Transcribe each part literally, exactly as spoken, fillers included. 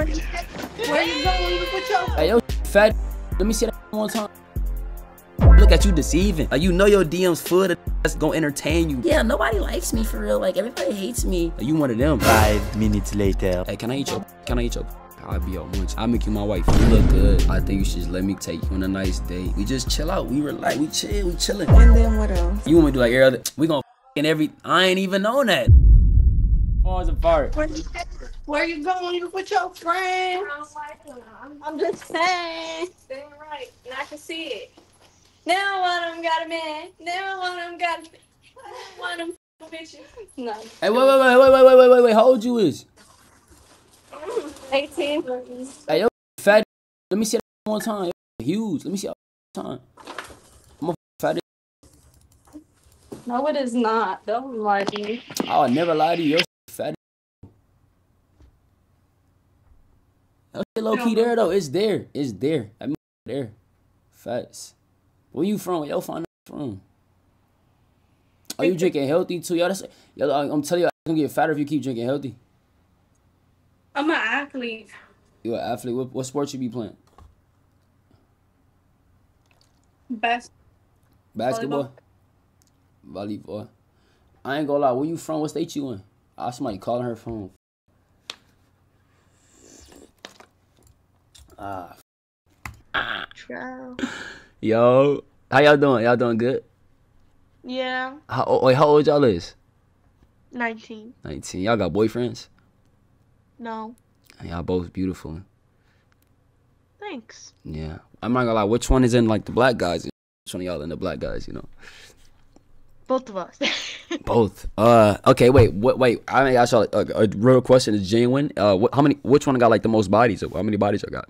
Where you, where you going with your? Hey, yo, fat. Let me see that one time. Look at you deceiving. Like, you know your D Ms full of that's gonna entertain you. Yeah, nobody likes me for real. Like, everybody hates me. Like, you one of them. Five minutes later. Hey, can I eat your? Can I eat your? I'll be your munch. I'll make you my wife. You look good. I think you should just let me take you on a nice date. We just chill out. We relax. We chill. We chilling. And then what else? You want me to do like every other? We gonna and every. I ain't even on that. Falls apart. Where you, where you going? You with your friend? I don't like him. I'm, I'm just saying. They're right, and I can see it. Now one of them got a man. Now one of them got a man. One of them bitches. No. Hey, wait, wait, wait, wait, wait, wait, wait, wait, wait. How old you is? eighteen. Hey, yo, fat. Let me see that one time. Huge. Let me see that one time. I'm a fat. No, it is not. Don't lie to me. I would never lie to you. Yo, fat. That shit low key there though. It's there. It's there. That there. Facts. Where you from? Where y'all find that from? Are you drinking healthy too? Y'all, that's y'all, I'm telling you, I'm gonna get fatter if you keep drinking healthy. I'm an athlete. You an athlete? What, what sport you be playing? Bas Basketball. Volleyball. Volleyball. I ain't gonna lie. Where you from? What state you in? Oh, somebody calling her phone. Ah. Ah. Ciao. Yo, how y'all doing? Y'all doing good? Yeah. How, wait, how old y'all is? nineteen. nineteen. Y'all got boyfriends? No. Y'all both beautiful. Thanks. Yeah. I'm not gonna lie, which one is in, like, the black guys? Which one of y'all in the black guys, you know? Both of us. Both. Uh, okay, wait, what, wait. I mean, I saw a, a real question is genuine. Uh, what, how many, which one got, like, the most bodies? How many bodies I got?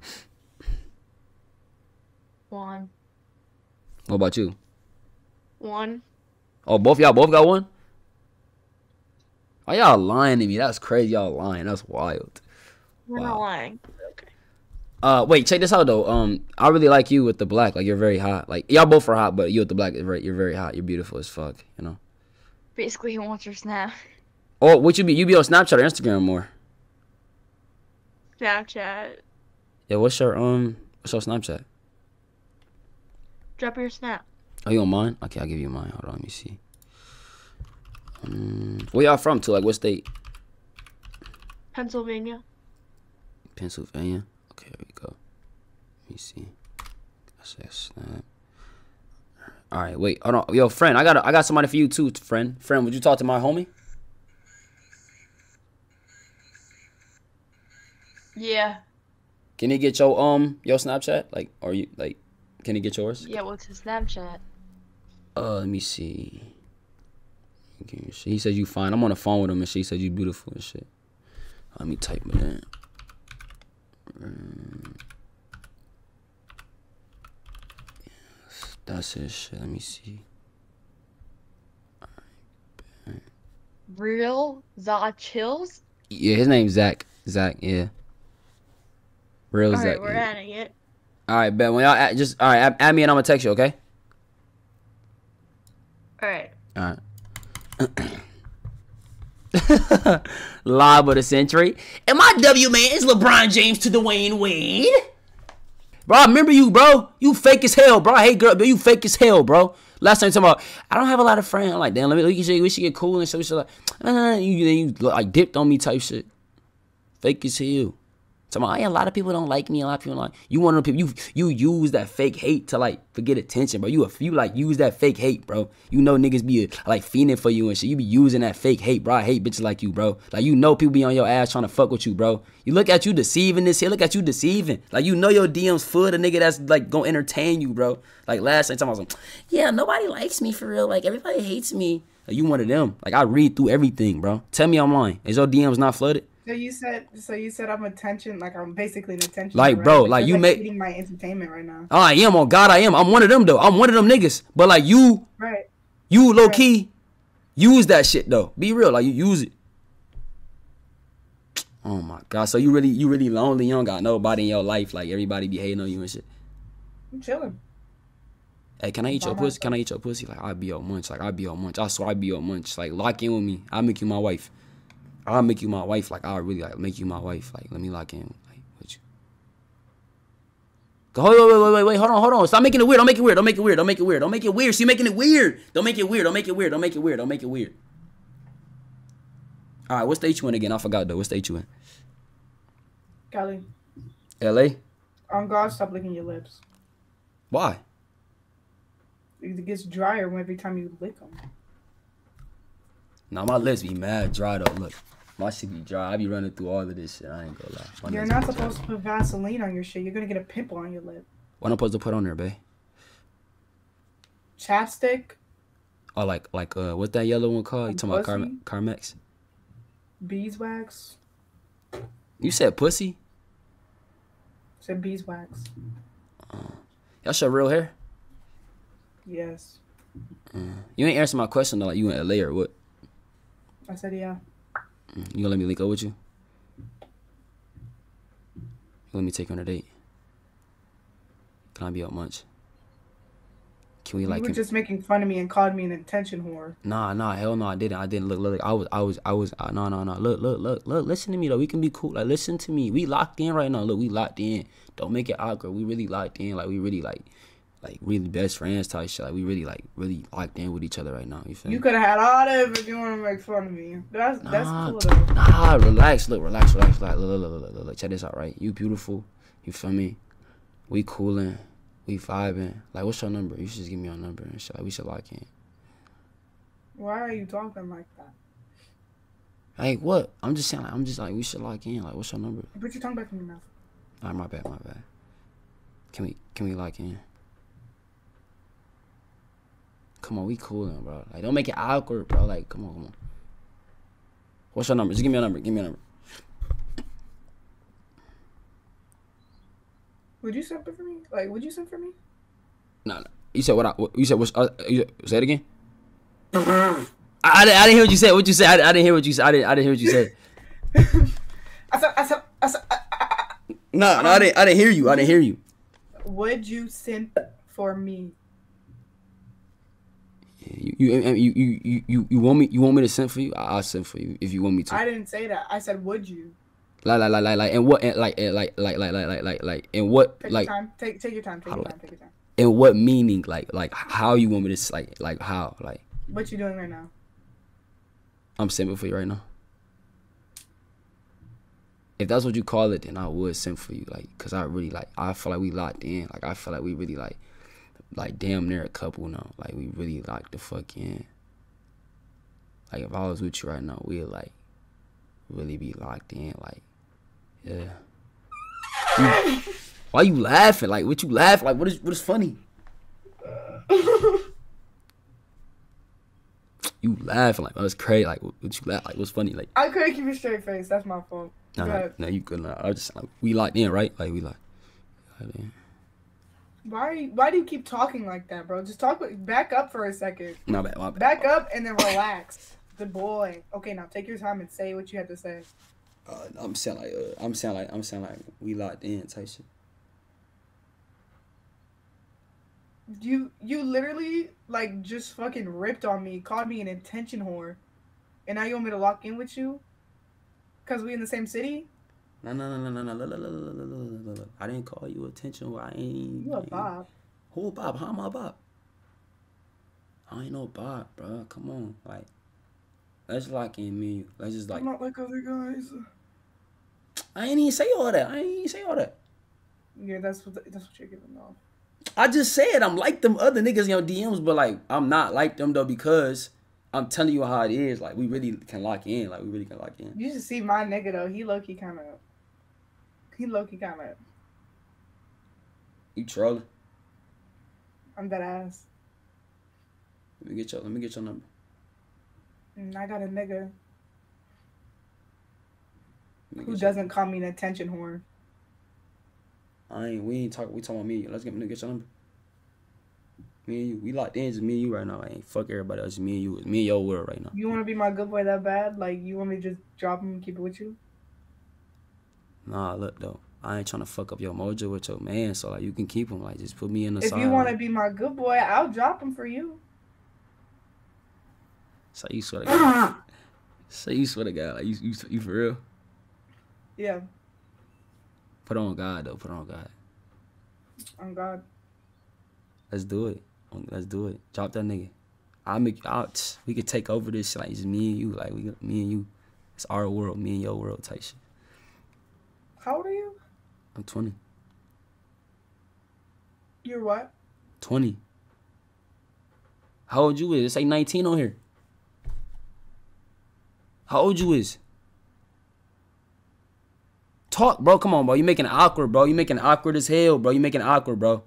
One. What about you? One. Oh, both y'all both got one? Why y'all lying to me? That's crazy. Y'all lying. That's wild. We're wow. not lying. Okay. Uh, wait. Check this out though. Um, I really like you with the black. Like, you're very hot. Like, y'all both are hot, but you with the black, right? You're very hot. You're beautiful as fuck. You know. Basically, he wants your snap. Oh, would you be? You be on Snapchat or Instagram more? Snapchat. Yeah. What's your um? What's your Snapchat? Drop your snap. Oh, you on mine? Okay, I'll give you mine. Hold on, let me see. Um, where y'all from, too? Like, what state? Pennsylvania. Pennsylvania? Okay, there we go. Let me see. I said snap. All right, wait. Hold on. Yo, friend, I got a, I got somebody for you, too, friend. Friend, would you talk to my homie? Yeah. Can he get your, um, your Snapchat? Like, are you, like... Can you get yours? Yeah, what's his Snapchat? Uh, let me see. He says you fine. I'm on the phone with him, and she says you beautiful and shit. Let me type it in. Um, yes, that's his shit. Let me see. Right, Real Zach Chills? Yeah, his name's Zach. Zach, yeah. Real all Zach. Alright, we're yeah. adding it. All right, Ben. When y'all just all right, add, add me and I'm gonna text you, okay? All right. All right. Lob of the century. And my W man is LeBron James to Dwayne Wade. Bro, I remember you, bro. You fake as hell, bro. Hey, girl, you fake as hell, bro. Last time you talking about, I don't have a lot of friends. I'm like, damn, let me. We should, we should get cool and stuff. Like, nah, nah, nah. You, then you like dipped on me type shit. Fake as hell. So I, a lot of people don't like me. A lot of people don't like you. One of the people you you use that fake hate to like forget attention, bro. You a you like use that fake hate, bro. You know niggas be like fiending for you and shit. You be using that fake hate, bro. I hate bitches like you, bro. Like you know people be on your ass trying to fuck with you, bro. You look at you deceiving this here. Look at you deceiving. Like you know your D Ms full of nigga that's like gonna entertain you, bro. Like last time I was like, yeah, nobody likes me for real. Like everybody hates me. Like, you one of them. Like I read through everything, bro. Tell me I'm lying. Is your D Ms not flooded? So you said, so you said I'm attention, like I'm basically an attention. Like right? bro, like you like make my entertainment right now. I am, oh God, I am. I'm one of them though. I'm one of them niggas. But like you, right? You low right. key use that shit though. Be real, like you use it. Oh my God, so you really, you really lonely. You don't got nobody in your life. Like everybody be hating on you and shit. I'm chilling. Hey, can I eat Bye. your pussy? Can I eat your pussy? Like I be your munch. Like I be your munch. I swear I be your munch. Like lock in with me. I make you my wife. I'll make you my wife. Like, I'll really, like, make you my wife. Like, let me lock in. Like, Go, wait, wait, wait, wait, wait, hold on, hold on. Stop making it weird. Don't make it weird. Don't make it weird. Don't make it weird. Don't make it weird. So you're making it weird. Don't make it weird. Don't make it weird. Don't make it weird. Don't make it weird. All right, what state you in again? I forgot, though. What state you in? Cali. L A? On God, stop licking your lips. Why? It gets drier every time you lick them. Nah, my lips be mad dry, though. Look, my shit be dry. I be running through all of this shit. I ain't gonna lie. My You're not supposed dry. to put Vaseline on your shit. You're gonna get a pimple on your lip. What am I supposed to put on there, babe? Chapstick. Oh, like, like, uh, what's that yellow one called? You talking pussy? about Car Carmex? Beeswax. You said pussy? I said beeswax. Uh, y'all show real hair? Yes. Mm. You ain't answering my question, though. Like, you in L A or what? I said yeah. You gonna let me link up with you? Let me take you on a date. Can I be out much? Can we like? You were just making fun of me and called me an attention whore. Nah, nah, hell no, I didn't. I didn't look, look. Look I was, I was, I was. Uh, no, no, no. Look, look, look, look. Listen to me though. We can be cool. Like, listen to me. We locked in right now. Look, we locked in. Don't make it awkward. We really locked in. Like, we really like. Like, really best friends type shit. Like, we really, like, really locked in with each other right now. You feel me? You could have had all that if you want to make fun of me. That's, nah, that's cool, though. Nah, relax. Look, relax, relax. Like, look, look, look, look, look. Check this out, right? You beautiful. You feel me? We coolin'. We vibing. Like, what's your number? You should just give me your number and shit. Like, we should lock in. Why are you talking like that? Like, what? I'm just saying, like, I'm just like, we should lock in. Like, what's your number? Put your tongue back in your mouth. All right, my bad, my bad. Can we, can we lock in? Come on, we coolin', bro. Like, don't make it awkward, bro. Like, come on, come on. What's your number? Just give me your number. Give me your number. Would you send for me? Like, would you send for me? No, no. You said what? I, what you said what's? Uh, you said, say it again. I, I, didn't, I didn't hear what you said. What you said? I, I didn't hear what you said. I didn't. I didn't hear what you said. I said. I said. I said. I, I, I, no, no, I didn't. I didn't hear you. I didn't hear you. Would you send for me? You you you you you you want me you want me to send for you? I'll send for you if you want me to. I didn't say that. I said, would you? Like like like like like and what and like and like like like like like like and what take like your time. Take take your time. Take your time. Take your time. And what meaning? Like like how you want me to like like how like? What you doing right now? I'm sending for you right now. If that's what you call it, then I would send for you. Like, cause I really like I feel like we locked in. Like I feel like we really like. Like, damn near a couple now. Like, we really locked the fuck in. Like, if I was with you right now, we'd, like, really be locked in. Like, yeah. You, why you laughing? Like, what you laugh? Like, what is what is funny? You laughing. Like, I was crazy. Like, what, what you laugh? Like, what's funny? Like, I couldn't keep a straight face. That's my fault. No, nah, no, nah, you couldn't. Nah, I was just like, we locked in, right? Like, we locked, locked in. Why are you, why do you keep talking like that, bro? Just talk back up for a second. My bad, my bad. Back up and then relax. The boy. Okay, now take your time and say what you have to say. Uh, I'm saying like uh, I'm saying like I'm saying like we locked in type shit. You you literally like just fucking ripped on me, called me an attention whore, and now you want me to lock in with you? Cause we in the same city. No, no, no, no, no, no, no, no, no, no, no, I didn't call you attention. I ain't. You a Bob. Who Bob? How am I Bob? I ain't no Bob, bro. Come on. Like, let's lock in, me. Let's just like. I'm not like other guys. I ain't even say all that. I ain't even say all that. Yeah, that's what, the, that's what you're giving off. I just said I'm like them other niggas in your D Ms, but like, I'm not like them though because. I'm telling you how it is. Like, we really can lock in. Like, we really can lock in. You should see my nigga though. He low key kind of. He low key kind of. You trolling? I'm that ass. Let me get your. Let me get your number. And I got a nigga who doesn't call me an attention whore. I ain't. We ain't talking. We talking about me. Let's get. Let me get your number. Me and you. We locked in. It's me and you right now. I ain't fuck everybody else. It's me and you. It's me and your world right now. You want to be my good boy that bad? Like, you want me to just drop him and keep it with you? Nah, look, though. I ain't trying to fuck up your mojo with your man, so, like, you can keep him. Like, just put me in the side. If you want to be my good boy, I'll drop him for you. So you swear to God. So you swear to God. Like, you, you, you for real? Yeah. Put on God, though. Put on God. On God. Let's do it. Let's do it. Drop that nigga. I'll make out. We could take over this shit. Like it's me and you. Like we, me and you. It's our world. Me and your world type shit. How old are you? I'm twenty. You're what? twenty. How old you is? It's like nineteen on here. How old you is? Talk, bro. Come on, bro. You making it awkward, bro. You making it awkward as hell, bro. You making it awkward, bro.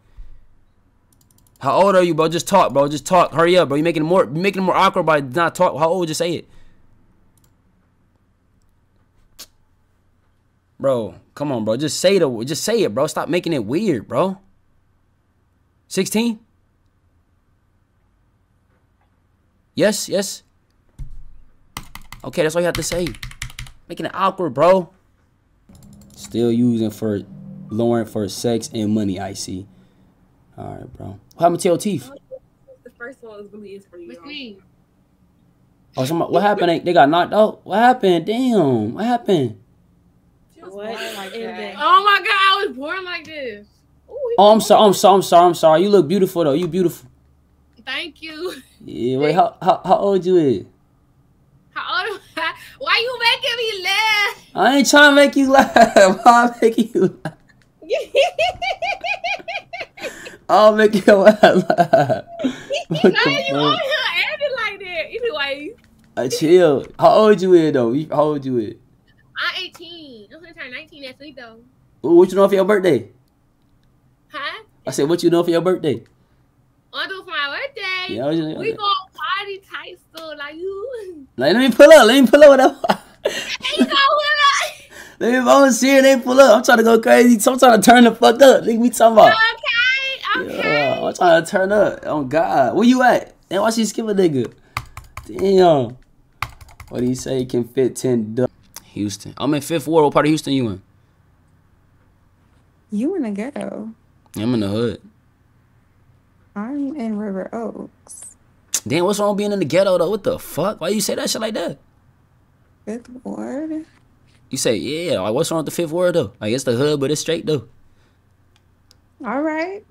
How old are you, bro? Just talk, bro. Just talk. Hurry up, bro. You making it more, you making it more awkward by not talk. How old? Just say it, bro. Come on, bro. Just say the, just say it, bro. Stop making it weird, bro. sixteen. Yes, yes. Okay, that's all you have to say. Making it awkward, bro. Still using for Lauren for sex and money, I see. All right, bro. What happened to your teeth? The first one really is for you. With me. Oh, somebody, what happened? They, they got knocked out? What happened? Damn, what happened? She was what? Born like that. Oh, my God, I was born like this. Ooh, oh, I'm sorry, I'm sorry, I'm sorry, I'm sorry. You look beautiful, though. You beautiful. Thank you. Yeah, wait, how, how, how old you is? How old am I? Why you making me laugh? I ain't trying to make you laugh. I'm making you laugh. I'll make you laugh. Why you on here acting like that? Anyway. Uh, chill. How old you is, though? How old you is? I'm eighteen. I'm going to turn nineteen next week, though. Ooh, what you know for your birthday? Huh? I said, what you know for your birthday? I do for my birthday. Yeah, just, we yeah. Go party type stuff like you. Like, let me pull up. Let me pull up. Whatever. Ain't gonna pull up. Let me if I was here, they pull up. I'm trying to go crazy. So I'm trying to turn the fuck up. Nigga, we talking about. Okay, okay. Yeah, I'm trying to turn up. Oh God, where you at? And why she skip a nigga? Damn. What do you say? You can fit ten. Houston. I'm in Fifth Ward. What part of Houston you in? You in the ghetto. I'm in the hood. I'm in River Oaks. Damn, what's wrong with being in the ghetto, though? What the fuck? Why you say that shit like that? Fifth Ward? You say, yeah, like, what's wrong with the Fifth Ward, though? Like, it's the hood, but it's straight, though. All right.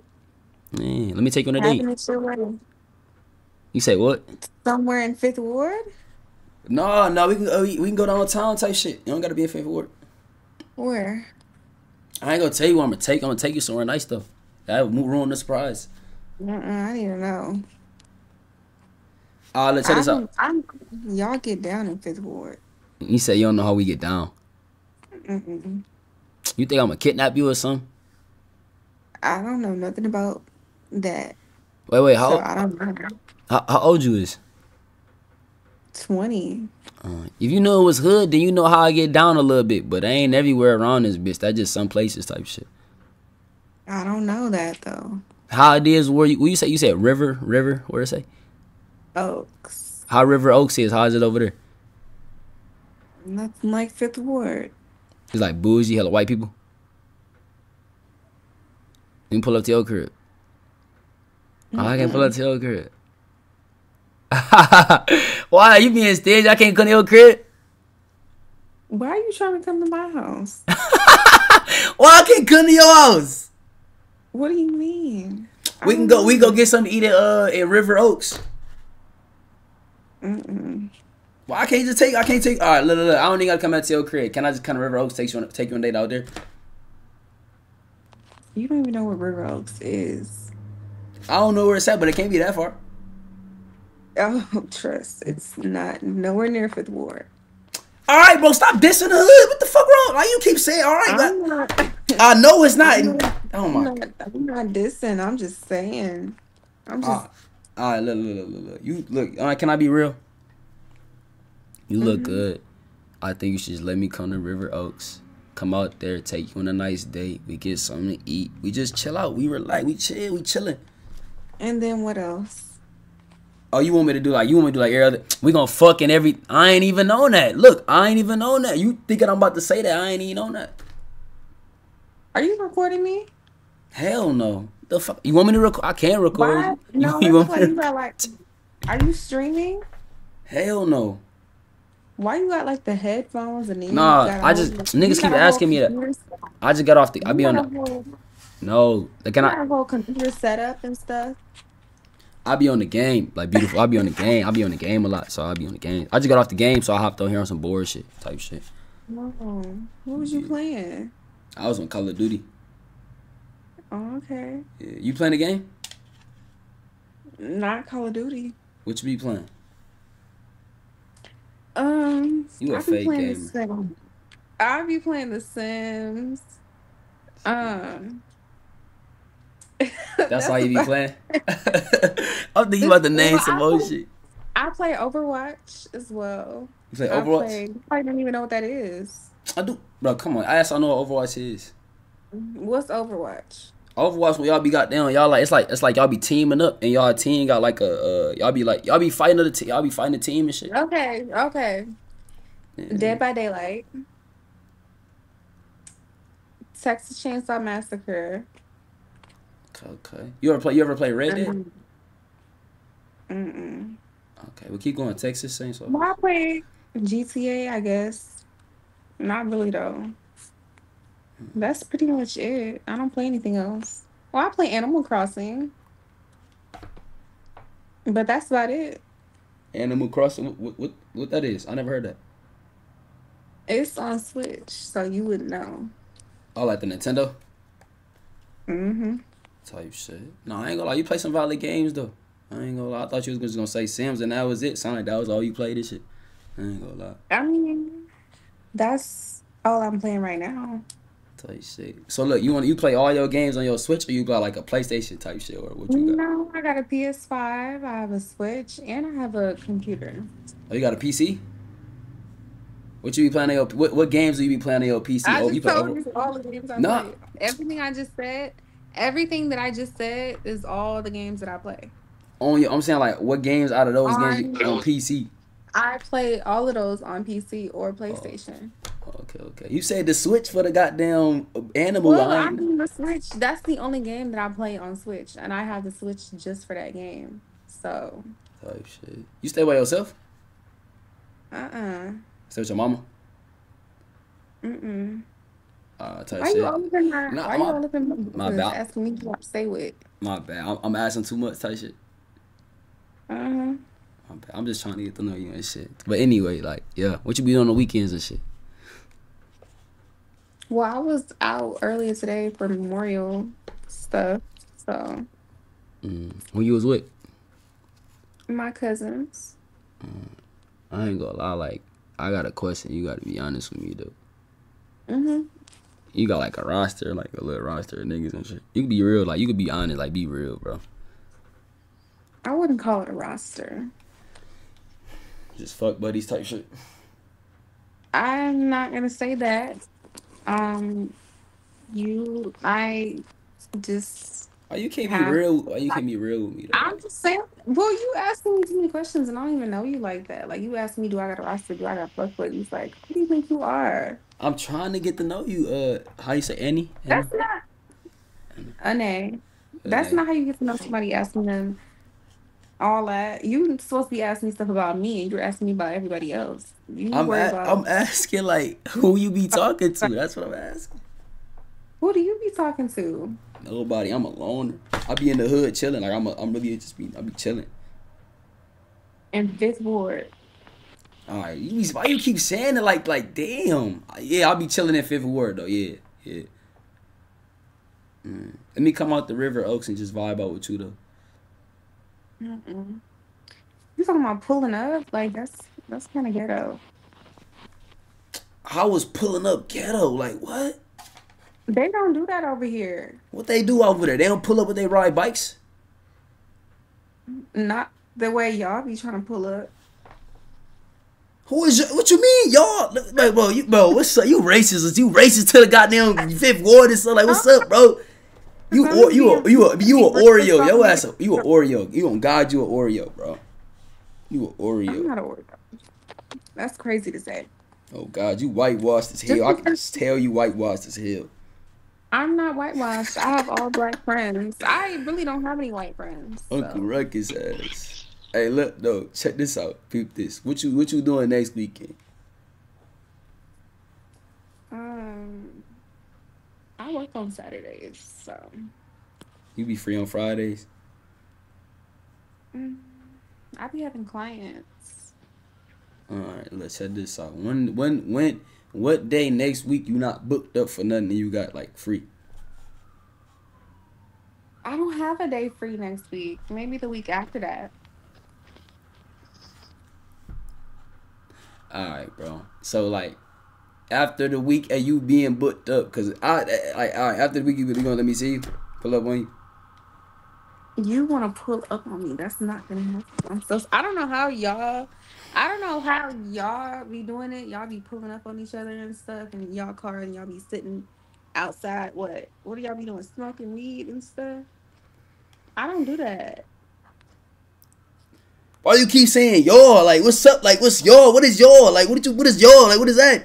Man, let me take you on a date. You say what? Somewhere in Fifth Ward? No, no, we can, uh, we, we can go downtown type shit. You don't got to be in Fifth Ward. Where? I ain't going to tell you where I'm going to take. I'm going to take you somewhere nice, though. That would ruin the surprise. Mm-mm, I don't even know. Uh, let's check this out. Y'all get down in Fifth Ward. You said you don't know how we get down. Mm-mm. You think I'm going to kidnap you or something? I don't know nothing about that. Wait, wait, how, so I don't know. how, how old you is? twenty. Uh, if you know it was hood, then you know how I get down a little bit. But I ain't everywhere around this bitch. That's just some places type shit. I don't know that, though. How it is where you, where you say you said river river where it say Oaks. How River Oaks is? How is it over there? Nothing like Fifth Ward. It's like bougie, hella white people. You can pull up to your crib. Mm-hmm. Oh, I can pull up to your crib. Why you being stingy? I can't come to your crib. Why are you trying to come to my house? Why I can't come to your house? What do you mean? We can go. We go get something to eat at uh at River Oaks. Mm mm. Well, I can't just take. I can't take. All right, look, look, look. I don't even gotta come out to your crib. Can I just come to River Oaks? Take you on, take you on a date out there. You don't even know where River Oaks is. I don't know where it's at, but it can't be that far. Oh, trust. It's not nowhere near Fifth Ward. All right, bro. Stop dissing the hood. What the fuck wrong? Why you keep saying all right? I'm not. I know it's not. I'm not, oh my I'm not, I'm not dissing. I'm just saying. I'm just. All right, all right look, look, look, look. You look. All right, can I be real? You look mm-hmm. good. I think you should just let me come to River Oaks. Come out there, take you on a nice date. We get something to eat. We just chill out. We relax. We chill. We chilling. And then what else? Oh, you want me to do like you want me to do like every other? We gonna fucking every. I ain't even on that. Look, I ain't even on that. You thinking I'm about to say that? I ain't even on that. Are you recording me? Hell no. The fuck? You want me to record? I can't record. Why? No, you, you want me to... you got like. Are you streaming? Hell no. Why you got like the headphones and? Nah, I just niggas keep asking me that. I just got off the. I be on. No, like can I? Your whole computer setup and stuff. I be on the game, like beautiful. I be on the game. I be on the game a lot, so I be on the game. I just got off the game, so I hopped on here on some bored shit type shit. Wow, what was yeah. you playing? I was on Call of Duty. Oh, okay. Yeah, you playing the game? Not Call of Duty. What you be playing? Um, you a I fake gamer. I be playing The Sims. Um. That's, that's all you be playing? I'm thinking about the name some old shit. I play Overwatch as well. You play Overwatch? I, play, I don't even know what that is. I do. Bro, come on. I asked I know what Overwatch is. What's Overwatch? Overwatch when y'all be goddamn, y'all like, it's like, it's like y'all be teaming up and y'all team got like a, uh, y'all be like, y'all be fighting the team, y'all be fighting the team and shit. Okay, okay. Yeah. Dead by Daylight. Texas Chainsaw Massacre. Okay. You ever play? You ever play Red Dead? Mm mm. Okay, we keep going. Texas Chainsaw. Well, I play G T A, I guess. Not really though. That's pretty much it. I don't play anything else. Well, I play Animal Crossing, but that's about it. Animal Crossing. What what what that is? I never heard that. It's on Switch, so you would know. Oh, like the Nintendo? Mm-hmm. Type shit. No, I ain't gonna lie. You play some violent games, though. I ain't gonna lie. I thought you was just gonna say Sims, and that was it. Sound like that was all you played this shit. I ain't gonna lie. I mean, that's all I'm playing right now. Type shit. So, look, you want you play all your games on your Switch, or you got, like, a PlayStation type shit, or what you got? No, I got a P S five, I have a Switch, and I have a computer. Oh, you got a P C? What you be playing on your... What, what games do you be playing on your P C? I oh, just you play told you all the games I nah. play. Everything I just said... Everything that I just said is all the games that I play. On your, I'm saying like what games out of those on, games you, on P C? I play all of those on P C or PlayStation. Oh. Okay, okay. You said the Switch for the goddamn animal well, line. I mean the Switch. That's the only game that I play on Switch, and I have the Switch just for that game. So. Oh shit! You stay by yourself? Uh uh. Stay with your mama? Mm mm. Uh, Why shit. you all up in my, nah, why you all up in my, my bad. Asking me who I stay with? My bad. I'm, I'm asking too much type shit. Uh-huh. My bad. I'm just trying to get to know you and shit. But anyway, like, yeah. What you be doing on the weekends and shit? Well, I was out earlier today for memorial stuff, so. Mm. Who you was with? My cousins. Mm. I ain't gonna lie. Like, I got a question. You got to be honest with me, though. Mm-hmm. You got like a roster, like a little roster of niggas and shit. You could be real, like you could be honest, like be real, bro. I wouldn't call it a roster. Just fuck buddies type shit. I'm not gonna say that. Um, you, I, just. Oh, you can't have, be real. Oh, you can't be real with me. Though. I'm just saying. Well, you asking me too many questions, and I don't even know you like that. Like you asked me, do I got a roster? Do I got fuck buddies? Like, who do you think you are? I'm trying to get to know you. Uh, how you say Annie? Annie? That's not Annie. That's Annie. Not how you get to know somebody. Asking them all that. You supposed to be asking me stuff about me, and you're asking me about everybody else. You I'm worry about I'm asking like who you be talking to. That's what I'm asking. Who do you be talking to? Nobody. I'm a loner. I be in the hood chilling. Like I'm. A, I'm really just be. I be chilling. And this board. All right, you be, why you keep saying it like, like, damn. Yeah, I'll be chilling in Fifth Ward, though. Yeah, yeah. Mm. Let me come out the River Oaks and just vibe out with you, though. Mm-mm. You talking about pulling up? Like, that's that's kind of ghetto. I was pulling up ghetto. Like, what? They don't do that over here. What they do over there? They don't pull up when they ride bikes? Not the way y'all be trying to pull up. Who is your, what you mean, y'all? Like, bro, you, bro, what's up? You racist? You racist to the goddamn Fifth Ward and stuff? Like, what's up, bro? You, or, you, a, you, a, you, a Oreo? Yo ass, a, you a Oreo? You on God? You a Oreo, bro? You a Oreo? I'm not a Oreo. That's crazy to say. Oh God, you whitewashed as hell. I can just tell you whitewashed as hell. I'm not whitewashed. I have all black friends. I really don't have any white friends. So. Uncle Ruckus ass. Hey, look, though. Check this out. Peep this. What you what you doing next weekend? Um, I I work on Saturdays, so. You be free on Fridays? Mm, I be having clients. All right, let's head this out. When, when, when, what day next week you not booked up for nothing and you got, like, free? I don't have a day free next week. Maybe the week after that. All right, bro. So, like, after the week are you being booked up? Because I, I, I, after the week, you're going to let me see you? Pull up on you? You want to pull up on me. That's not going to happen. I'm so, I don't know how y'all, I don't know how y'all be doing it. Y'all be pulling up on each other and stuff. And y'all car and y'all be sitting outside. What? What do y'all be doing? Smoking weed and stuff? I don't do that. Why you keep saying y'all? Like, what's up? Like, what's y'all? What is y'all? Like, what did you? What is y'all? Like, what is that?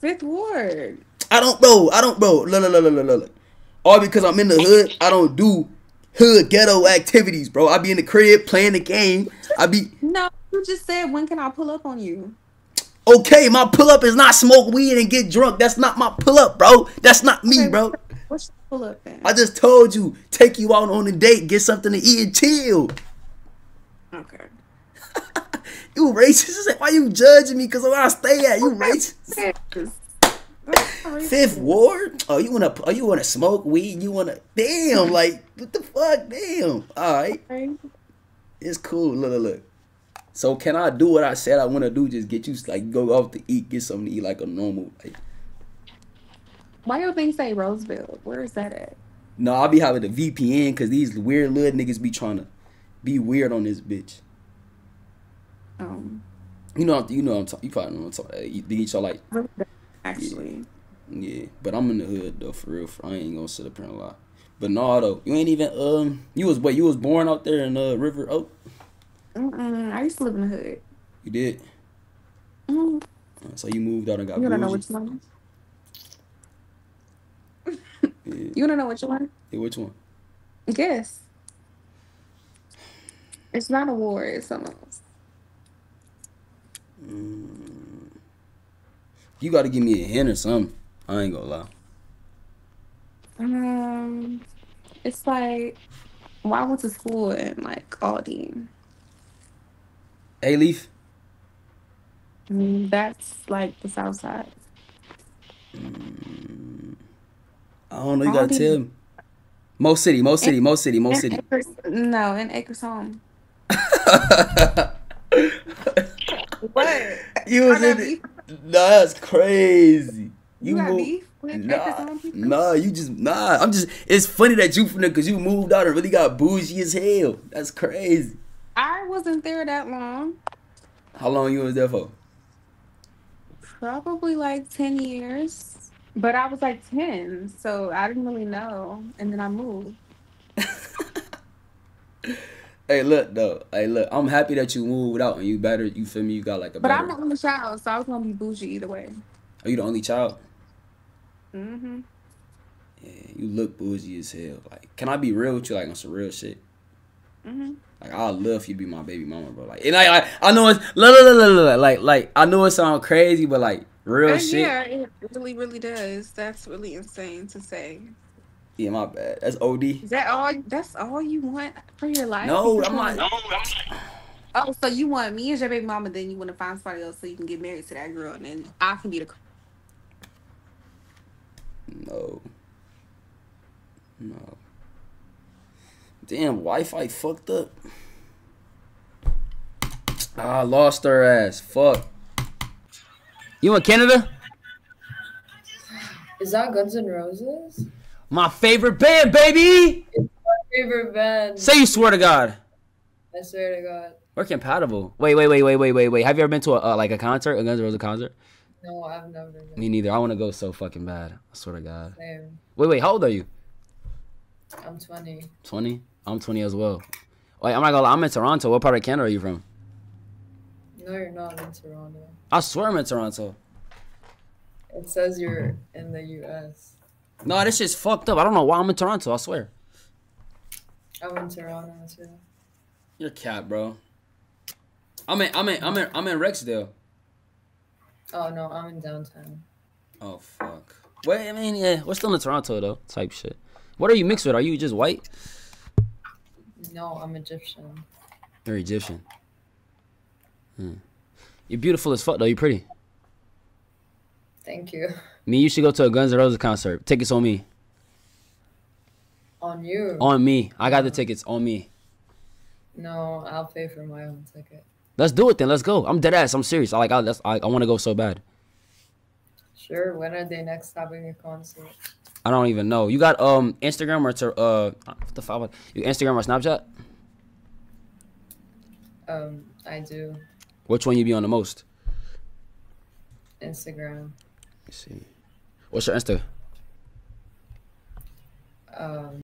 Fifth ward. I don't, bro. I don't, bro. Look, look, look, look, look. All because I'm in the hood. I don't do hood ghetto activities, bro. I be in the crib playing the game. I be. No, you just said when can I pull up on you? Okay, my pull up is not smoke weed and get drunk. That's not my pull up, bro. That's not me, okay, bro. What's your pull up, man? I just told you, take you out on a date, get something to eat and chill. Okay. You racist? Why you judging me? Because where I stay at, you racist. Fifth Ward? Oh, you wanna? Oh, you wanna smoke weed? You wanna? Damn! Like what the fuck? Damn! All right, it's cool. Look, look, look. So can I do what I said I wanna do? Just get you like go off to eat, get something to eat like a normal. Like. Why your thing say Roseville? Where is that at? No, I be having the V P N because these weird little niggas be trying to be weird on this bitch. Um, you know, you know, I'm talking. You probably know what I'm talking. They get y'all like, actually, yeah, yeah. But I'm in the hood though, for real. For, I ain't gonna sit up here and lie. But no, though, you ain't even um. You was what? You was born out there in uh River Oak. Mm-mm, I used to live in the hood. You did. Mm-hmm. uh, so you moved out and got. You don't know which one. Yeah. You don't know which one. Yeah, which one? Guess. It's not a war. It's something else. Mm. You gotta give me a hint or something. I ain't gonna lie. Um, it's like, well, I went to school in like Aldine. Hey, Leaf. Mm, that's like the South Side. Mm. I don't know. You gotta Aldine. Tell me. Mo City, Mo City, in, Mo City, Mo City. Acres, no, in Acres Home. What? You was in it. Nah, that's crazy. You, you got moved, beef? Nah, nah, you just nah. I'm just. It's funny that you from there because you moved out and really got bougie as hell. That's crazy. I wasn't there that long. How long you was there for? Probably like ten years, but I was like ten, so I didn't really know, and then I moved. Hey, look though. Hey, look. I'm happy that you moved out and you better. You feel me? You got like a. But better... I'm the only child, so I was gonna be bougie either way. Are you the only child? Mm-hmm. Yeah, you look bougie as hell. Like, can I be real with you? Like on some real shit. Mm-hmm. Like I love you, be my baby mama, bro. Like, and I, I, I know it's la, la, la, la, la, like, like I know it sounds crazy, but like real and shit. Yeah, it really, really does. That's really insane to say. Yeah, my bad. That's O D. Is that all? That's all you want for your life? No, I'm not. No, I'm not. Oh, so you want me as your baby mama? Then you want to find somebody else so you can get married to that girl, and then I can be the. No. No. Damn, Wi-Fi fucked up. I lost her ass. Fuck. You in Canada? Is that Guns N' Roses? My favorite band, baby! It's my favorite band. Say you swear to God. I swear to God. We're compatible. Wait, wait, wait, wait, wait, wait, wait. Have you ever been to a, uh, like a concert, a Guns N' Roses concert? No, I've never been. Me neither. I want to go so fucking bad. I swear to God. Same. Wait, wait, how old are you? I'm twenty. twenty? I'm twenty as well. Wait, I'm not gonna lie. I'm in Toronto. What part of Canada are you from? No, you're not in Toronto. I swear I'm in Toronto. It says you're in the U S No, this shit's fucked up. I don't know why I'm in Toronto, I swear. I'm in Toronto too. You're a cat, bro. I'm in I'm in I'm in I'm in Rexdale. Oh no, I'm in downtown. Oh fuck. Well, I mean, yeah, we're still in Toronto though, type shit. What are you mixed with? Are you just white? No, I'm Egyptian. You're Egyptian. Hmm. You're beautiful as fuck though. You're pretty. Thank you. Me, you should go to a Guns N' Roses concert. Tickets on me. On you. On me. I got the tickets. On me. No, I'll pay for my own ticket. Let's do it then. Let's go. I'm dead ass. I'm serious. I like. I that's, I, I want to go so bad. Sure. When are they next having a concert? I don't even know. You got um Instagram or to, uh what the fuck? You Instagram or Snapchat? Um, I do. Which one you be on the most? Instagram. Let's see. What's your Insta? Um.